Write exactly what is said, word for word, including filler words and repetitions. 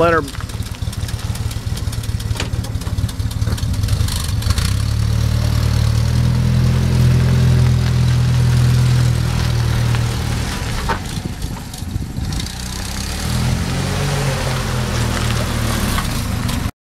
Leonard